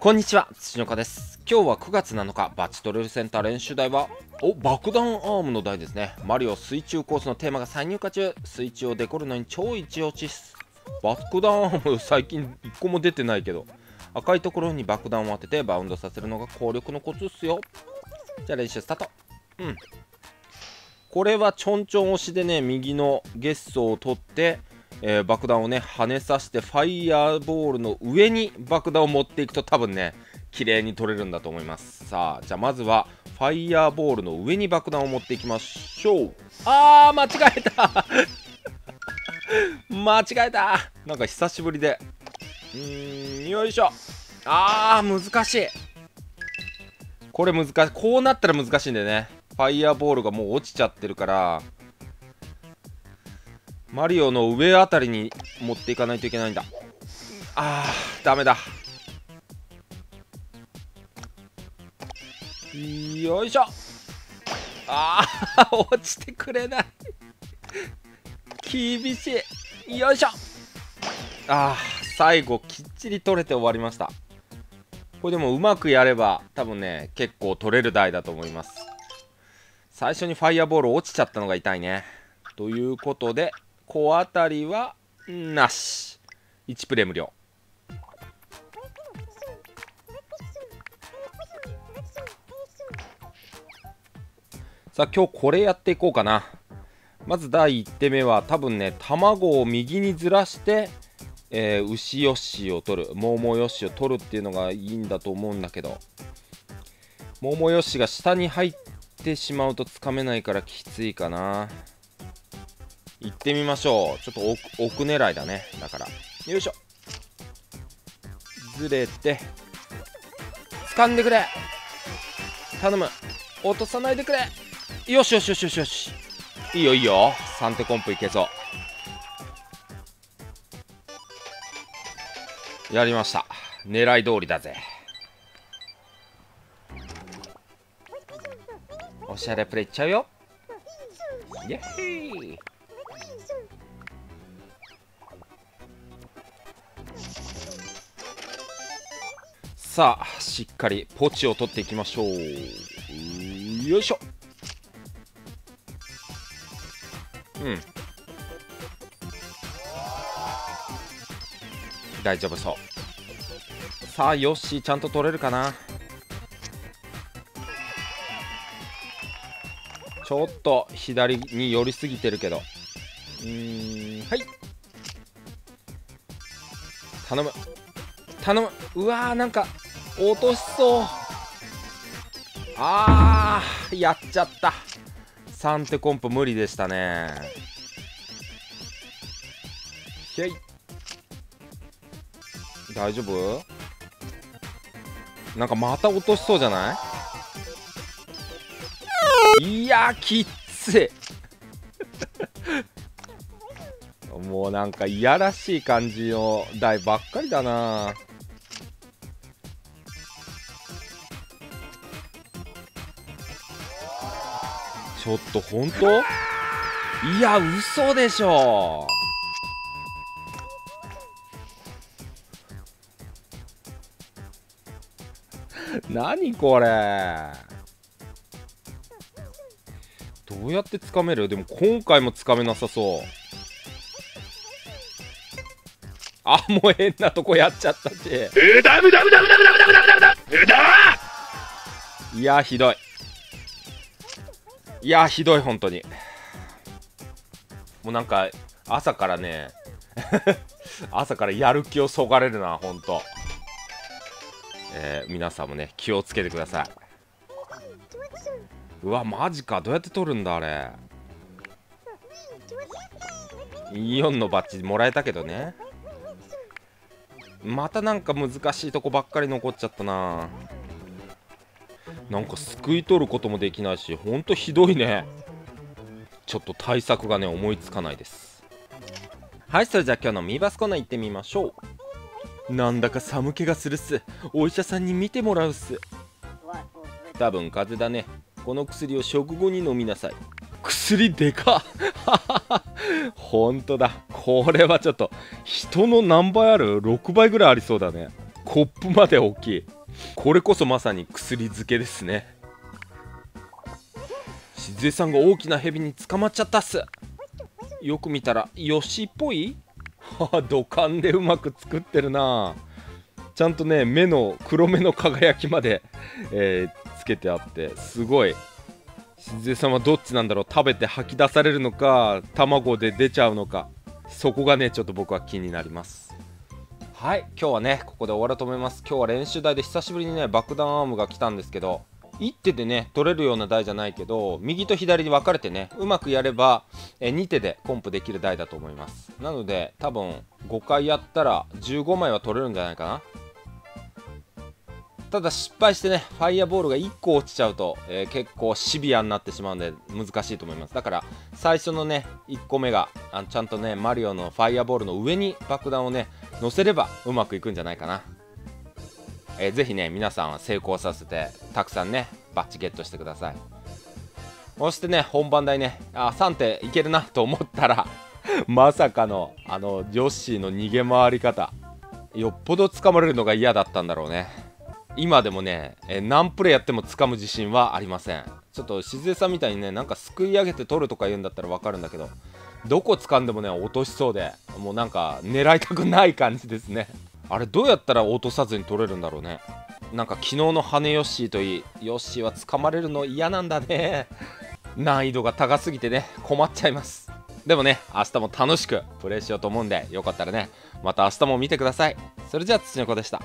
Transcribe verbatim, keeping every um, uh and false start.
こんにちは、土の子です。今日はくがつなのか、バチトルセンター練習台はお爆弾アームの台ですね。マリオ水中コースのテーマが再入荷中。水中をデコるのに超一落ちっす。爆弾アーム最近一個も出てないけど、赤いところに爆弾を当ててバウンドさせるのが攻力のコツっすよ。じゃあ練習スタート。うん、これはちょんちょん押しでね、右のゲッソを取ってえー、爆弾をね跳ねさせて、ファイヤーボールの上に爆弾を持っていくと多分ね綺麗に取れるんだと思います。さあ、じゃあまずはファイヤーボールの上に爆弾を持っていきましょう。あー、間違えた間違えた。なんか久しぶりで、うーん、よいしょ。あー、難しい。これ難しい。こうなったら難しいんでね、ファイヤーボールがもう落ちちゃってるから、マリオの上あたりに持っていかないといけないんだ。あー、ダメだ。よいしょ。あー落ちてくれない厳しい。よいしょ。あー、最後きっちり取れて終わりました。これでもうまくやれば多分ね結構取れる台だと思います。最初にファイヤーボール落ちちゃったのが痛いね。ということで小当たりはなし。いちプレイ無料。さあ、今日これやっていこうかな。まずだいいってめは多分ね、卵を右にずらして、えー、牛よしを取る、モモよしを取るっていうのがいいんだと思うんだけど、モモよしが下に入ってしまうとつかめないからきついかな。行ってみましょう。ちょっと奥、奥狙いだね。だからよいしょ、ずれて掴んでくれ、頼む、落とさないでくれ。よしよしよしよしよし、いいよいいよ。さん手コンプいけそう。やりました。狙い通りだぜ。おしゃれプレイいっちゃうよ。イエーイ。さあ、しっかりポチを取っていきましょう。よいしょ。うん、大丈夫そう。さあ、よし、ちゃんと取れるかな。ちょっと左に寄りすぎてるけど、うーん、はい、頼む頼む。うわー、なんか落としそう。あー、やっちゃった。さん手コンプ無理でしたね。ひゃい、大丈夫？なんかまた落としそうじゃない？いやー、きっついもうなんかいやらしい感じの台ばっかりだな。ちょっと本当？いや、嘘でしょ。何これ、どうやってつかめる？でも今回もつかめなさそう。あ、もう変なとこやっちゃったし。え、ダメダメダメダメダメダメダメダメダメダメ。いや、ひどい。いやー、ひどい、本当に。もうなんか朝からね朝からやる気をそがれるな、本当。えー、皆さんもね気をつけてください。うわ、マジか。どうやって取るんだあれ。イオンのバッジもらえたけどね。またなんか難しいとこばっかり残っちゃったな。なんかすくい取ることもできないし、ほんとひどいね。ちょっと対策がね思いつかないです。はい、それじゃあ今日のミーバスコーナー行ってみましょう。なんだか寒気がするっす。お医者さんに見てもらうっす。多分風邪だね。この薬を食後に飲みなさい。薬でかっほんとだ。これはちょっと人の何倍ある？ろくばいぐらいありそうだね。コップまで大きい。これこそまさに薬漬けですね。しずえさんが大きなヘビに捕まっちゃったっす。よく見たらヨシっぽい。はあ、土管でうまく作ってるな。ちゃんとね、目の黒目の輝きまで、えー、つけてあって、すごい。しずえさんはどっちなんだろう。食べて吐き出されるのか、卵で出ちゃうのか、そこがねちょっと僕は気になります。はい、今日はねここで終わろうと思います。今日は練習台で久しぶりにね爆弾アームが来たんですけど、一手でね取れるような台じゃないけど、右と左に分かれてねうまくやればえに手でコンプできる台だと思います。なので多分ごかいやったらじゅうごまいは取れるんじゃないかな。ただ失敗してね、ファイアボールがいっこ落ちちゃうと、えー、結構シビアになってしまうので難しいと思います。だから最初のねいっこめがあのちゃんとねマリオのファイアボールの上に爆弾をね乗せればうまくいくんじゃないかな。えー、ぜひね皆さんは成功させて、たくさんねバッチゲットしてください。そしてね本番台ね、あさん手いけるなと思ったらまさかのあのヨッシーの逃げ回り方、よっぽど掴まれるのが嫌だったんだろうね。今でもね、えー、何プレーやっても掴む自信はありません。ちょっとしずえさんみたいにねなんかすくい上げて取るとか言うんだったら分かるんだけど、どこ掴んでもね落としそうで、もうなんか狙いたくない感じですね。あれどうやったら落とさずに取れるんだろうね。なんか昨日の羽ヨッシーといい、ヨッシーは掴まれるの嫌なんだね。難易度が高すぎてね困っちゃいます。でもね明日も楽しくプレイしようと思うんで、よかったらねまた明日も見てください。それじゃあ、つちのこでした。